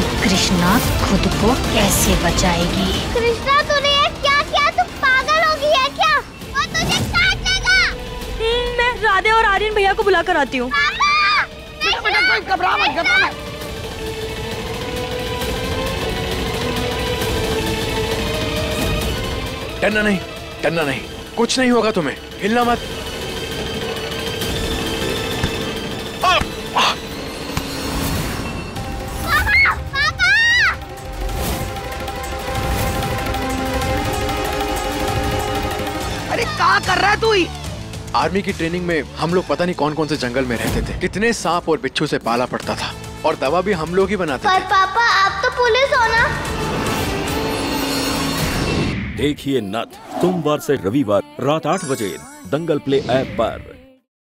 कृष्णा खुद को कैसे बचाएगी? कृष्णा तूने ये क्या किया? तू पागल हो गई है क्या? वो तुझे काट लेगा। मैं राधे और आर्यन भैया को बुला कर आती हूँ। घबरा मत, घबरा मत। डरना नहीं, डरना नहीं, कुछ नहीं होगा तुम्हें, हिलना मत। कर रहा है तू? आर्मी की ट्रेनिंग में हम लोग पता नहीं कौन कौन से जंगल में रहते थे, कितने सांप और बिच्छू से पाला पड़ता था और दवा भी हम लोग ही बनाते थे। पर पापा आप तो पुलिस हो ना। देखिए नथ सोमवार से रविवार रात 8 बजे दंगल प्ले ऐप पर।